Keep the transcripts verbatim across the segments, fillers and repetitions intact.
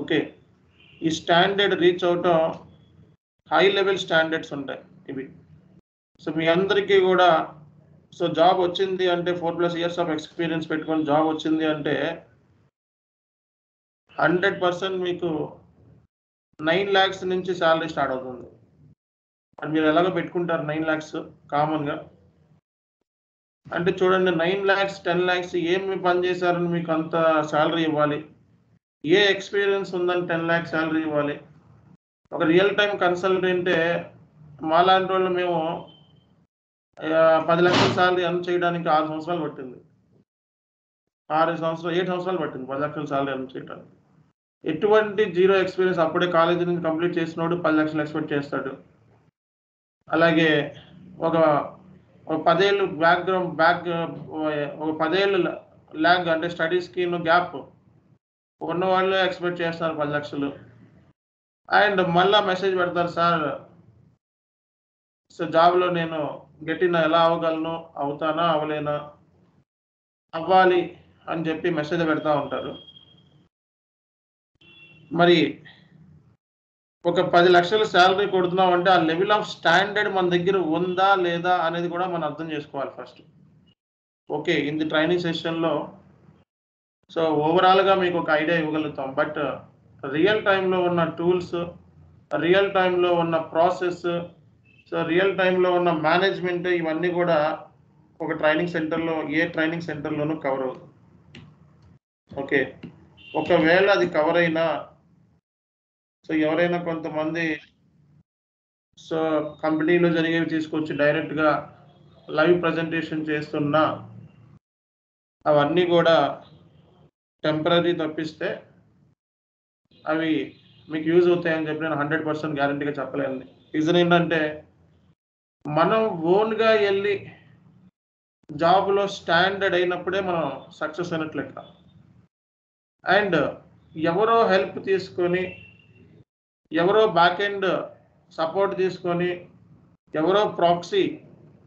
Okay ఈ standard reach అవటం high level standards ఉంటాయి ఇవి. సో మీ అందరికీ కూడా సో జాబ్ వచ్చింది అంటే four plus years of experience పెట్టుకొని జాబ్ వచ్చింది అంటే హండ్రెడ్ పర్సెంట్ మీకు నైన్ ల్యాక్స్ నుంచి శాలరీ స్టార్ట్ అవుతుంది. అది మీరు ఎలాగో పెట్టుకుంటారు నైన్ ల్యాక్స్ కామన్గా. అంటే చూడండి నైన్ ల్యాక్స్ టెన్ ల్యాక్స్ ఏమి పని చేశారని మీకు అంత శాలరీ ఇవ్వాలి, ఏ ఎక్స్పీరియన్స్ ఉందని టెన్ ల్యాక్స్ శాలరీ ఇవ్వాలి. ఒక రియల్ టైం కన్సల్టెంటే మా లాంటి వాళ్ళు మేము పది లక్షల శాలరీ అర్న్ చేయడానికి ఆరు సంవత్సరాలు పట్టింది, ఆరు సంవత్సరాలు ఏడు సంవత్సరాలు పట్టింది పది లక్షల శాలరీ అర్న్ చేయడానికి. ఎటువంటి జీరో ఎక్స్పీరియన్స్ అప్పుడే కాలేజీ నుంచి కంప్లీట్ చేసినోడు పది లక్షలు ఎక్స్పెక్ట్ చేస్తాడు. అలాగే ఒక ఒక పదేళ్ళు బ్యాక్గ్రౌండ్ బ్యాక్ ఒక పదేళ్ళు ల్యాగ్ అంటే స్టడీస్కి గ్యాప్ ఉన్న వాళ్ళు ఎక్స్పెక్ట్ చేస్తారు పది లక్షలు. అండ్ మళ్ళీ మెసేజ్ పెడతారు, సార్ సో జాబ్లో నేను గట్టిన ఎలా అవ్వగలను, అవుతానా అవ్వలేనా, అవ్వాలి అని చెప్పి మెసేజ్ పెడతా ఉంటారు. మరి ఒక పది లక్షల శాలరీ కొడుతున్నాం అంటే ఆ లెవెల్ ఆఫ్ స్టాండర్డ్ మన దగ్గర ఉందా లేదా అనేది కూడా మనం అర్థం చేసుకోవాలి ఫస్ట్. ఓకే ఇది ట్రైనింగ్ సెషన్లో సో ఓవరాల్గా మీకు ఒక ఐడియా ఇవ్వగలుగుతాం, బట్ రియల్ టైంలో ఉన్న టూల్స్, రియల్ టైంలో ఉన్న ప్రాసెస్, సో రియల్ టైంలో ఉన్న మేనేజ్మెంట్, ఇవన్నీ కూడా ఒక ట్రైనింగ్ సెంటర్లో ఏ ట్రైనింగ్ సెంటర్లోనూ కవర్ అవుతుంది. ఓకే ఒకవేళ అది కవర్ అయినా సో ఎవరైనా కొంతమంది సో కంపెనీలో జరిగేవి తీసుకొచ్చి డైరెక్ట్గా లైవ్ ప్రజెంటేషన్ చేస్తున్నా అవన్నీ కూడా టెంపరీ తప్పిస్తే అవి మీకు యూజ్ అవుతాయని చెప్పి నేను హండ్రెడ్ పర్సెంట్ గ్యారంటీగా చెప్పలేను. రీజన్ ఏంటంటే మనం ఓన్గా వెళ్ళి జాబ్లో స్టాండర్డ్ అయినప్పుడే మనం సక్సెస్ అయినట్లు లెక్క. అండ్ ఎవరో హెల్ప్ తీసుకొని, ఎవరో బ్యాక్ ఎండ్ సపోర్ట్ తీసుకొని, ఎవరో ప్రాక్సీ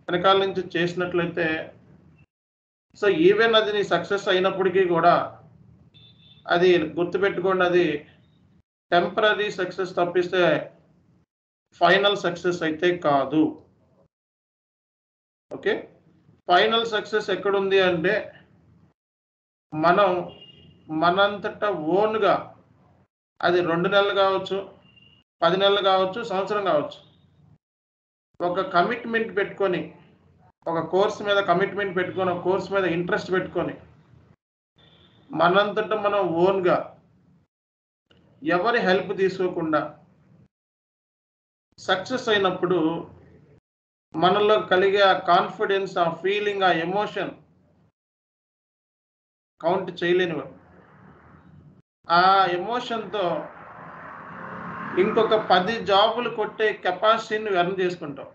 వెనకాల నుంచి చేసినట్లయితే సో ఈవెన్ అది నీ సక్సెస్ అయినప్పటికీ కూడా అది గుర్తుపెట్టుకోండి, అది టెంపరీ సక్సెస్ తప్పిస్తే ఫైనల్ సక్సెస్ అయితే కాదు. ఓకే ఫైనల్ సక్సెస్ ఎక్కడుంది అంటే మనం మనంతటా ఓన్గా, అది రెండు నెలలు కావచ్చు, పది నెలలు కావచ్చు, సంవత్సరం కావచ్చు, ఒక కమిట్మెంట్ పెట్టుకొని, ఒక కోర్స్ మీద కమిట్మెంట్ పెట్టుకొని, ఒక కోర్స్ మీద ఇంట్రెస్ట్ పెట్టుకొని మనంతట మనం ఓన్గా ఎవరి హెల్ప్ తీసుకోకుండా సక్సెస్ అయినప్పుడు మనలో కలిగే ఆ కాన్ఫిడెన్స్, ఆ ఫీలింగ్, ఆ ఎమోషన్ కౌంట్ చేయలేనివారు. ఆ ఎమోషన్తో ఇంకొక పది జాబులు కొట్టే కెపాసిటీని ఎర్న్ చేసుకుంటావు.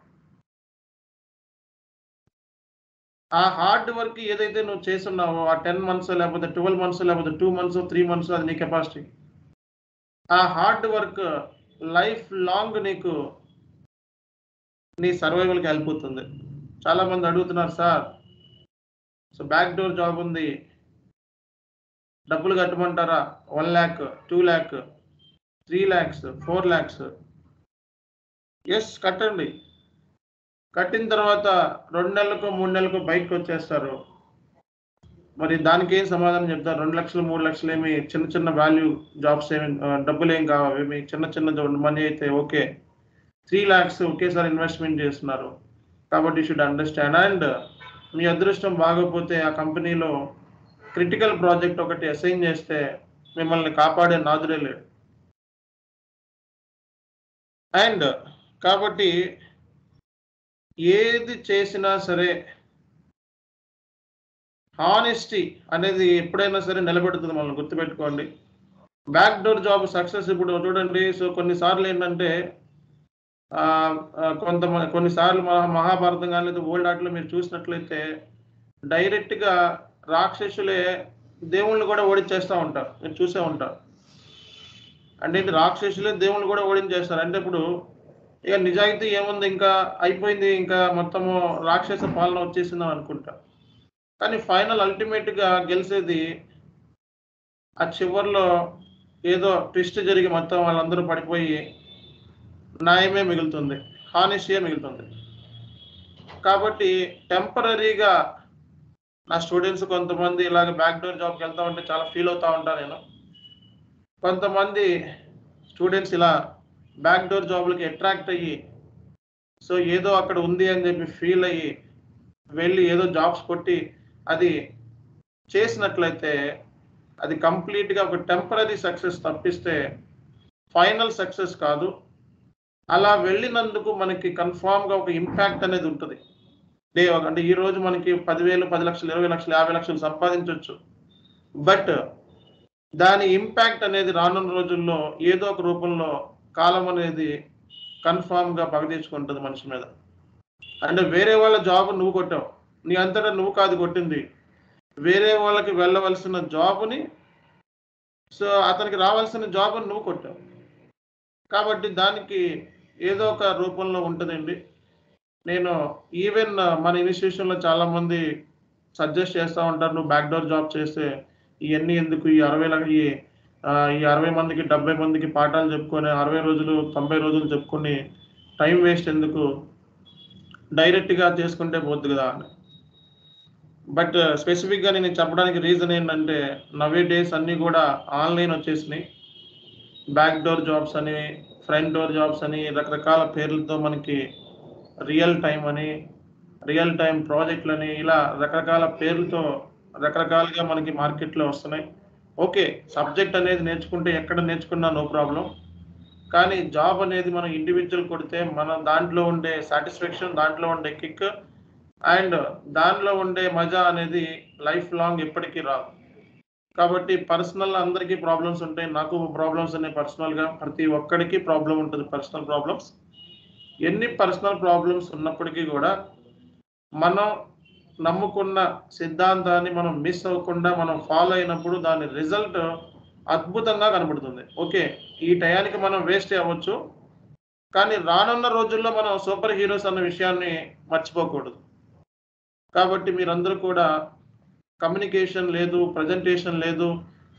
ఆ హార్డ్ వర్క్ ఏదైతే నువ్వు చేస్తున్నావో ఆ టెన్ మంత్స్ లేకపోతే ట్వెల్వ్ మంత్స్ లేకపోతే టూ మంత్స్ త్రీ మంత్స్ అది నీ కెపాసిటీ. ఆ హార్డ్ వర్క్ లైఫ్ లాంగ్ నీకు నీ సర్వైవల్కి హెల్ప్ అవుతుంది. చాలామంది అడుగుతున్నారు, sir so back door job ఉంది, డబ్బులు కట్టమంటారా, one lakh two lakh three lakhs four lakhs yes కట్టండి. కట్టిన తర్వాత రెండు నెలలకు మూడు నెలలకు బయటకు వచ్చేస్తారు. మరి దానికి ఏం సమాధానం చెప్తారు? రెండు లక్షలు మూడు లక్షలు ఏమి చిన్న చిన్న వాల్యూ జాబ్స్ ఏమి డబ్బులు ఏం కావాలి, మీ చిన్న చిన్న మనీ అయితే ఓకే. త్రీ ల్యాక్స్ ఒకేసారి ఇన్వెస్ట్మెంట్ చేస్తున్నారు కాబట్టి యూ షుడ్ అండర్స్టాండ్. అండ్ మీ అదృష్టం బాగోపోతే ఆ కంపెనీలో క్రిటికల్ ప్రాజెక్ట్ ఒకటి అసైన్ చేస్తే మిమ్మల్ని కాపాడే నాదులే లేడు. అండ్ కాబట్టి ఏది చేసినా సరే హానెస్టీ అనేది ఎప్పుడైనా సరే నిలబెడుతుంది మనం గుర్తుపెట్టుకోండి. బ్యాక్ డోర్ జాబ్ సక్సెస్ ఇప్పుడు చూడండి, సో కొన్నిసార్లు ఏంటంటే కొంతమంది కొన్నిసార్లు మహా మహాభారతం కానీ లేదా ఓల్డ్ ఆర్ట్లో మీరు చూసినట్లయితే డైరెక్ట్గా రాక్షసులే దేవుళ్ళు కూడా ఓడించేస్తూ ఉంటారు, మీరు చూసే ఉంటారు. అంటే రాక్షసులే దేవుళ్ళు కూడా ఓడించేస్తారు అంటే ఇప్పుడు ఇక నిజాయితీ ఏముంది, ఇంకా అయిపోయింది, ఇంకా మొత్తము రాక్షస పాలన వచ్చేసిందని అనుకుంటా. కానీ ఫైనల్ అల్టిమేట్గా గెలిచేది ఆ చివరిలో Edo twist jerry Mata Malandra Padipoi Naime Migiltunde, Hanisha Migiltunde Kabati temporary ga na students Kontamandi like a backdoor job Keltamante Chala Philo Town Dana Kontamandi students ila backdoor job like attract a ye. So Yedo Akadundi and they feel a ye. Veli Yedo jobs putti Adi Chase Natlate. అది complete గా ఒక temporary success తప్పిస్తే final success కాదు. అలా వెళ్ళినందుకు మనకి confirm గా ఒక impact అనేది ఉంటది. డే అంటే ఈ రోజు మనకి పది వేలు పది లక్షలు ఇరవై లక్షలు యాభై లక్షలు సంపాదించొచ్చు. బట్ దాని ఇంపాక్ట్ అనేది రానున్న రోజుల్లో ఏదో ఒక రూపంలో కాలం అనేది కన్ఫర్మ్ గా పగడేసుకుంటది మనిషి మీద. అంటే వేరే వాళ్ళ జాబ్ నువ్వు కొట్టావు, నీ అంతటా నువ్వు కాదు కొట్టింది. వేరే వాళ్ళకి వెళ్ళవలసిన జాబ్ని సో అతనికి రావాల్సిన జాబ్ని నువ్వు కొట్టావు కాబట్టి దానికి ఏదో ఒక రూపంలో ఉంటుందండి. నేను ఈవెన్ మన ఇన్స్టిట్యూషన్లో చాలామంది సజెస్ట్ చేస్తూ ఉంటారు, నువ్వు బ్యాక్డోర్ జాబ్ చేస్తే ఇవన్నీ ఎందుకు, ఈ అరవై ఈ ఈ అరవై మందికి డెబ్బై మందికి పాఠాలు చెప్పుకొని అరవై రోజులు తొంభై రోజులు చెప్పుకొని టైం వేస్ట్ ఎందుకు, డైరెక్ట్గా చేసుకుంటే పోద్దు కదా అని. బట్ స్పెసిఫిక్గా నేను చెప్పడానికి రీజన్ ఏంటంటే నవే డేస్ అన్నీ కూడా ఆన్లైన్ వచ్చేసినాయి. బ్యాక్ డోర్ జాబ్స్ అని ఫ్రంట్ డోర్ జాబ్స్ అని రకరకాల పేర్లతో మనకి రియల్ టైం అని రియల్ టైం ప్రాజెక్టులు అని ఇలా రకరకాల పేర్లతో రకరకాలుగా మనకి మార్కెట్లో వస్తున్నాయి. ఓకే, సబ్జెక్ట్ అనేది నేర్చుకుంటే ఎక్కడ నేర్చుకున్నా నో ప్రాబ్లం, కానీ జాబ్ అనేది మనం ఇండివిజువల్ కొడితే మన దాంట్లో ఉండే సాటిస్ఫాక్షన్, దాంట్లో ఉండే కిక్ అండ్ దానిలో ఉండే మజా అనేది లైఫ్ లాంగ్ ఎప్పటికీ రాదు. కాబట్టి పర్సనల్ అందరికీ ప్రాబ్లమ్స్ ఉంటాయి, నాకు ప్రాబ్లమ్స్ అనే పర్సనల్గా ప్రతి ఒక్కడికి ప్రాబ్లం ఉంటుంది. పర్సనల్ ప్రాబ్లమ్స్ ఎన్ని పర్సనల్ ప్రాబ్లమ్స్ ఉన్నప్పటికీ కూడా మనం నమ్ముకున్న సిద్ధాంతాన్ని మనం మిస్ అవ్వకుండా మనం ఫాలో అయినప్పుడు దాని రిజల్ట్ అద్భుతంగా కనబడుతుంది. ఓకే, ఈ టయానికి మనం వేస్ట్ అవ్వచ్చు, కానీ రానున్న రోజుల్లో మనం సూపర్ హీరోస్ అన్న విషయాన్ని మర్చిపోకూడదు. కాబట్టి మీరందరూ కూడా కమ్యూనికేషన్ లేదు, ప్రజెంటేషన్ లేదు,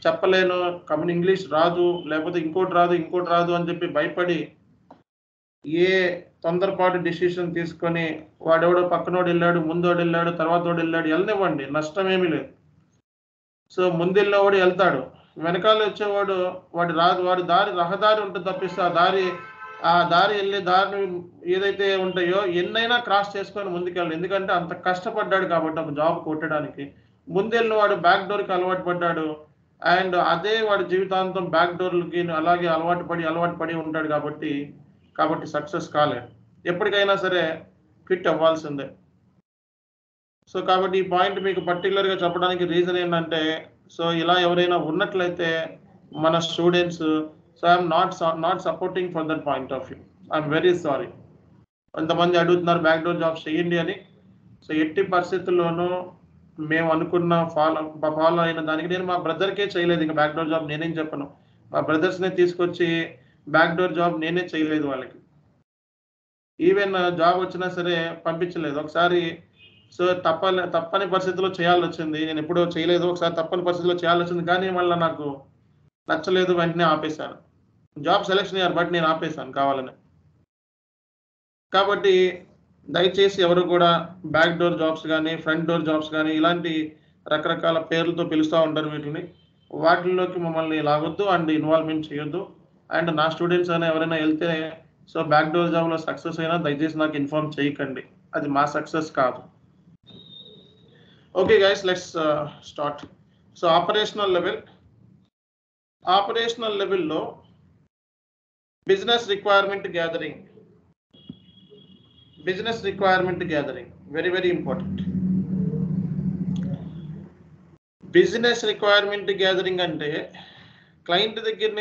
చెప్పలేను, కమ్యూని ఇంగ్లీష్ రాదు, లేకపోతే ఇంకోటి రాదు ఇంకోటి రాదు అని చెప్పి భయపడి ఏ తొందరపాటు డిసిషన్ తీసుకొని వాడెవడో పక్కనోడు వెళ్ళాడు, ముందోడు వెళ్ళాడు, తర్వాతోడు వెళ్ళాడు వెళ్ళనివ్వండి, నష్టం ఏమీ లేదు. సో ముందెళ్ళేవాడు వెళ్తాడు, వెనకాల వచ్చేవాడు వాడు రాదు, వాడి దారి రహదారి ఉంటుంది తప్పిస్తే ఆ దారి ఆ దారి వెళ్ళే దారిని ఏదైతే ఉంటాయో ఎన్నైనా క్రాస్ చేసుకొని ముందుకెళ్ళాలి. ఎందుకంటే అంత కష్టపడ్డాడు కాబట్టి ఒక జాబ్ కొట్టడానికి. ముందెళ్ళిన వాడు బ్యాక్ డోర్కి అలవాటు పడ్డాడు అండ్ అదే వాడి జీవితాంతం బ్యాక్ డోర్లకి అలాగే అలవాటు పడి అలవాటు పడి ఉంటాడు కాబట్టి కాబట్టి సక్సెస్ కాలేదు. ఎప్పటికైనా సరే ఫిట్ అవ్వాల్సిందే. సో కాబట్టి ఈ పాయింట్ మీకు పర్టికులర్గా చెప్పడానికి రీజన్ ఏంటంటే సో ఇలా ఎవరైనా ఉన్నట్లయితే మన students So I am not not supporting from that point of view. I am very sorry. కొంతమంది అడుగుతున్నారు బ్యాక్డోర్ జాబ్స్ చేయండి అని. సో ఎట్టి పరిస్థితుల్లోనూ మేము అనుకున్న ఫాలో ఫాలో అయిన దానికి నేను మా బ్రదర్కే చేయలేదు. ఇంకా బ్యాక్డోర్ జాబ్ నేనేం చెప్పను, మా బ్రదర్స్నే తీసుకొచ్చి బ్యాక్డోర్ జాబ్ నేనే చేయలేదు. వాళ్ళకి ఈవెన్ జాబ్ వచ్చినా సరే పంపించలేదు. ఒకసారి సో తప్ప తప్పని పరిస్థితుల్లో చేయాల్సి వచ్చింది. నేను ఎప్పుడో చేయలేదు, ఒకసారి తప్పని పరిస్థితుల్లో చేయాల్సి వచ్చింది, కానీ మళ్ళీ నాకు నచ్చలేదు, వెంటనే ఆపేశాను. జాబ్ సెలెక్షన్ అయ్యారు బట్ నేను ఆపేశాను కావాలని. కాబట్టి దయచేసి ఎవరు కూడా బ్యాక్ డోర్ జాబ్స్ కానీ ఫ్రంట్ డోర్ జాబ్స్ కానీ ఇలాంటి రకరకాల పేర్లతో పిలుస్తూ ఉంటారు, వీటిని వాటిల్లోకి మమ్మల్ని లాగొద్దు అండ్ ఇన్వాల్వ్మెంట్ చేయొద్దు. అండ్ నా స్టూడెంట్స్ అయినా ఎవరైనా వెళ్తే సో బ్యాక్ డోర్ జాబ్లో సక్సెస్ అయినా దయచేసి నాకు ఇన్ఫార్మ్ చేయకండి, అది మా సక్సెస్ కాదు. Okay guys, let's start. So operational level operational లెవెల్లో business requirement gathering business requirement gathering very very important. Business requirement gathering అంటే క్లయింట్ దగ్గర